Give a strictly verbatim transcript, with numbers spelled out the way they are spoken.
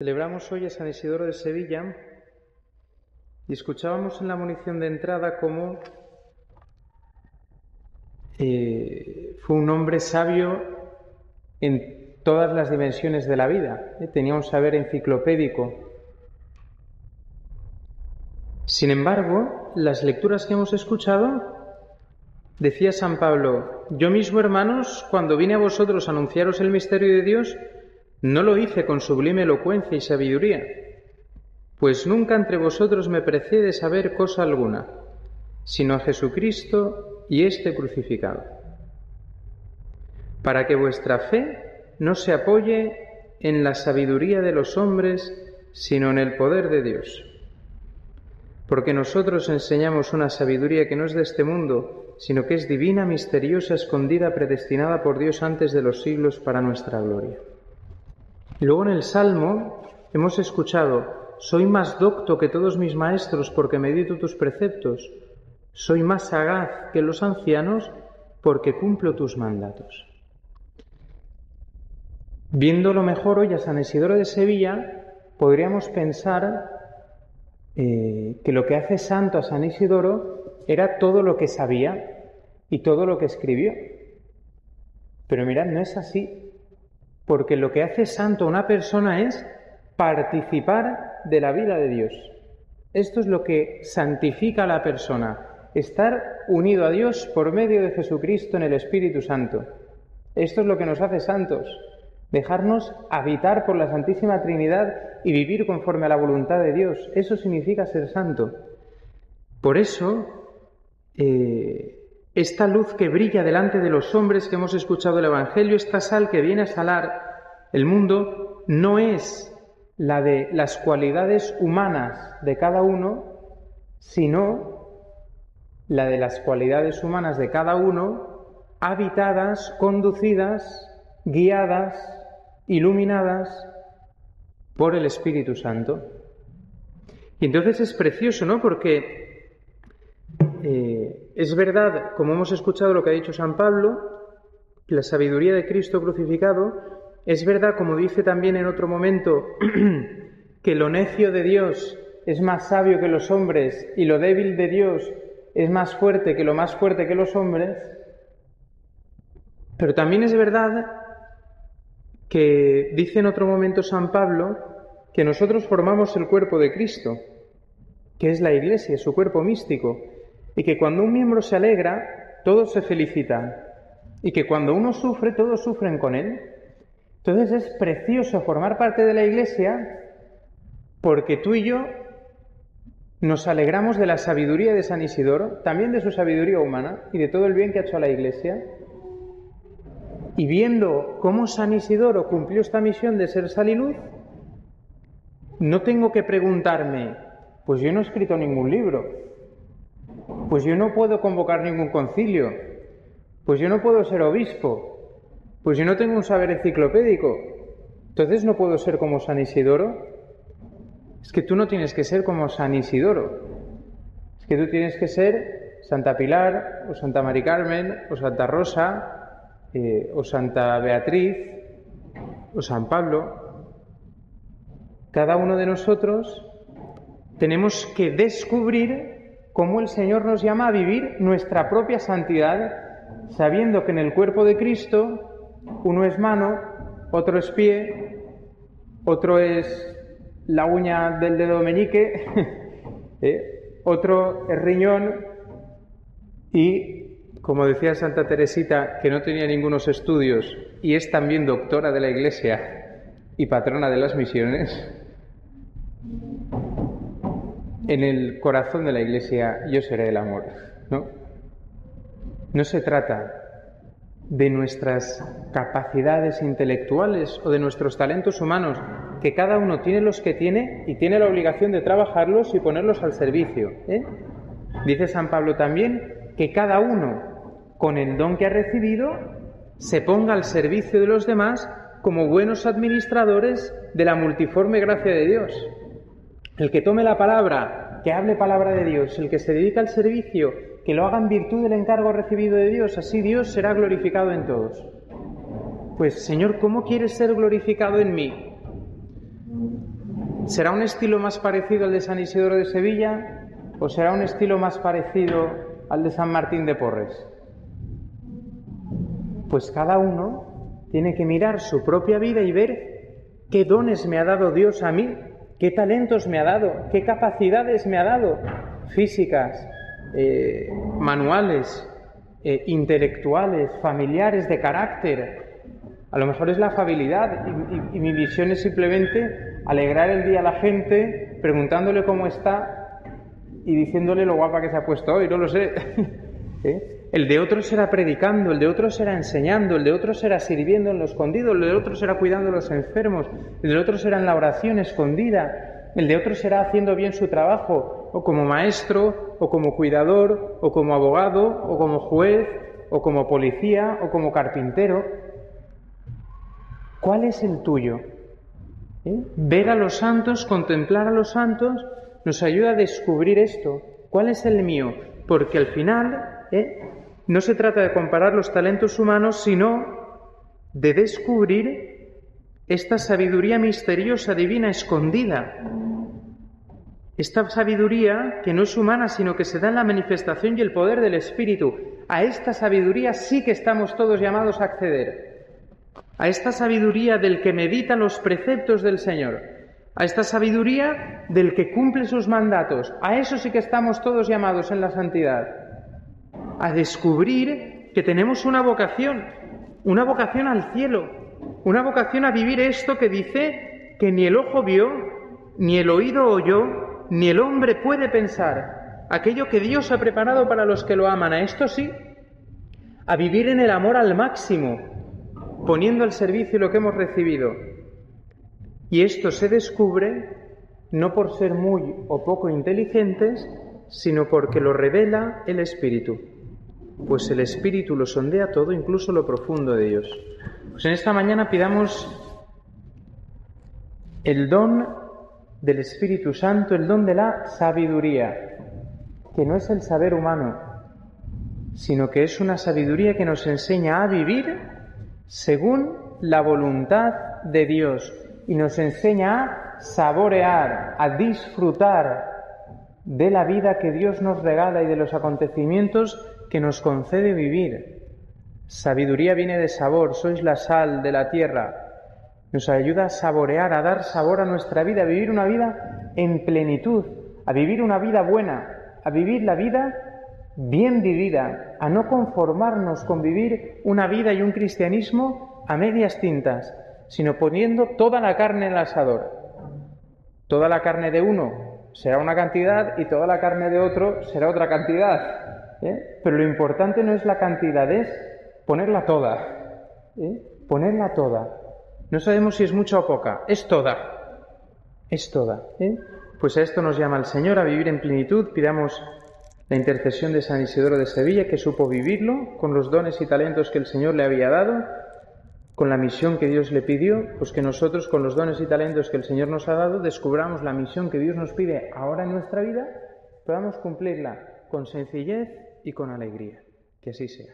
Celebramos hoy a San Isidoro de Sevilla y escuchábamos en la munición de entrada cómo eh, fue un hombre sabio en todas las dimensiones de la vida, ¿eh? Tenía un saber enciclopédico. Sin embargo, las lecturas que hemos escuchado, decía San Pablo: yo mismo, hermanos, cuando vine a vosotros a anunciaros el misterio de Dios, no lo hice con sublime elocuencia y sabiduría, pues nunca entre vosotros me precede saber cosa alguna, sino a Jesucristo y este crucificado, para que vuestra fe no se apoye en la sabiduría de los hombres, sino en el poder de Dios. Porque nosotros enseñamos una sabiduría que no es de este mundo, sino que es divina, misteriosa, escondida, predestinada por Dios antes de los siglos para nuestra gloria. Y luego en el Salmo hemos escuchado: soy más docto que todos mis maestros porque medito tus preceptos. Soy más sagaz que los ancianos porque cumplo tus mandatos. Viéndolo mejor hoy a San Isidoro de Sevilla, podríamos pensar eh, que lo que hace santo a San Isidoro era todo lo que sabía y todo lo que escribió. Pero mirad, no es así. Porque lo que hace santo a una persona es participar de la vida de Dios. Esto es lo que santifica a la persona, estar unido a Dios por medio de Jesucristo en el Espíritu Santo. Esto es lo que nos hace santos, dejarnos habitar por la Santísima Trinidad y vivir conforme a la voluntad de Dios. Eso significa ser santo. Por eso, eh, esta luz que brilla delante de los hombres que hemos escuchado el Evangelio, esta sal que viene a salar el mundo, no es la de las cualidades humanas de cada uno, sino la de las cualidades humanas de cada uno, habitadas, conducidas, guiadas, iluminadas por el Espíritu Santo. Y entonces es precioso, ¿no? Porque Eh, es verdad, como hemos escuchado lo que ha dicho San Pablo, la sabiduría de Cristo crucificado, es verdad, como dice también en otro momento, que lo necio de Dios es más sabio que los hombres y lo débil de Dios es más fuerte que lo más fuerte que los hombres, pero también es verdad que dice en otro momento San Pablo que nosotros formamos el cuerpo de Cristo, que es la Iglesia, su cuerpo místico, y que cuando un miembro se alegra, todos se felicitan, y que cuando uno sufre, todos sufren con él. Entonces es precioso formar parte de la Iglesia, porque tú y yo nos alegramos de la sabiduría de San Isidoro, también de su sabiduría humana, y de todo el bien que ha hecho a la Iglesia. Y viendo cómo San Isidoro cumplió esta misión de ser sal y luz, no tengo que preguntarme, pues yo no he escrito ningún libro, pues yo no puedo convocar ningún concilio, pues yo no puedo ser obispo, pues yo no tengo un saber enciclopédico, entonces no puedo ser como San Isidoro. Es que tú no tienes que ser como San Isidoro, es que tú tienes que ser Santa Pilar, o Santa María Carmen, o Santa Rosa, eh, o Santa Beatriz, o San Pablo. Cada uno de nosotros tenemos que descubrir cómo el Señor nos llama a vivir nuestra propia santidad, sabiendo que en el cuerpo de Cristo uno es mano, otro es pie, otro es la uña del dedo meñique, ¿eh? Otro es riñón y, como decía Santa Teresita, que no tenía ningunos estudios y es también doctora de la Iglesia y patrona de las misiones. En el corazón de la Iglesia yo seré el amor, ¿no? No se trata de nuestras capacidades intelectuales o de nuestros talentos humanos, que cada uno tiene los que tiene y tiene la obligación de trabajarlos y ponerlos al servicio, ¿eh? Dice San Pablo también que cada uno, con el don que ha recibido, se ponga al servicio de los demás como buenos administradores de la multiforme gracia de Dios. El que tome la palabra, que hable palabra de Dios, el que se dedica al servicio, que lo haga en virtud del encargo recibido de Dios, así Dios será glorificado en todos. Pues, Señor, ¿cómo quieres ser glorificado en mí? ¿Será un estilo más parecido al de San Isidoro de Sevilla o será un estilo más parecido al de San Martín de Porres? Pues cada uno tiene que mirar su propia vida y ver qué dones me ha dado Dios a mí, qué talentos me ha dado, qué capacidades me ha dado, físicas, eh, manuales, eh, intelectuales, familiares, de carácter. A lo mejor es la afabilidad y, y, y mi visión es simplemente alegrar el día a la gente preguntándole cómo está y diciéndole lo guapa que se ha puesto hoy, no lo sé. ¿Eh? El de otro será predicando, el de otro será enseñando, el de otro será sirviendo en lo escondido, el de otro será cuidando a los enfermos, el de otro será en la oración escondida, el de otro será haciendo bien su trabajo, o como maestro, o como cuidador, o como abogado, o como juez, o como policía, o como carpintero. ¿Cuál es el tuyo? ¿Eh? Ver a los santos, contemplar a los santos, nos ayuda a descubrir esto. ¿Cuál es el mío? Porque al final ¿eh? no se trata de comparar los talentos humanos, sino de descubrir esta sabiduría misteriosa, divina, escondida. Esta sabiduría que no es humana, sino que se da en la manifestación y el poder del Espíritu. A esta sabiduría sí que estamos todos llamados a acceder. A esta sabiduría del que medita los preceptos del Señor, a esta sabiduría del que cumple sus mandatos, a eso sí que estamos todos llamados en la santidad, a descubrir que tenemos una vocación, una vocación al cielo, una vocación a vivir esto que dice que ni el ojo vio, ni el oído oyó, ni el hombre puede pensar, aquello que Dios ha preparado para los que lo aman, a esto sí, a vivir en el amor al máximo, poniendo al servicio lo que hemos recibido. Y esto se descubre no por ser muy o poco inteligentes, sino porque lo revela el Espíritu. Pues el Espíritu lo sondea todo, incluso lo profundo de ellos. Pues en esta mañana pidamos el don del Espíritu Santo, el don de la sabiduría, que no es el saber humano, sino que es una sabiduría que nos enseña a vivir según la voluntad de Dios y nos enseña a saborear, a disfrutar de la vida que Dios nos regala y de los acontecimientos que nos concede vivir. Sabiduría viene de sabor, sois la sal de la tierra. Nos ayuda a saborear, a dar sabor a nuestra vida, a vivir una vida en plenitud, a vivir una vida buena, a vivir la vida bien vivida, a no conformarnos con vivir una vida y un cristianismo a medias tintas, sino poniendo toda la carne en el asador. Toda la carne de uno será una cantidad y toda la carne de otro será otra cantidad. ¿eh? Pero lo importante no es la cantidad, es ponerla toda. ¿eh? Ponerla toda. No sabemos si es mucha o poca, es toda. Es toda. ¿eh? Pues a esto nos llama el Señor, a vivir en plenitud. Pidamos la intercesión de San Isidoro de Sevilla, que supo vivirlo con los dones y talentos que el Señor le había dado, con la misión que Dios le pidió, pues que nosotros con los dones y talentos que el Señor nos ha dado descubramos la misión que Dios nos pide ahora en nuestra vida, podamos cumplirla con sencillez y con alegría. Que así sea.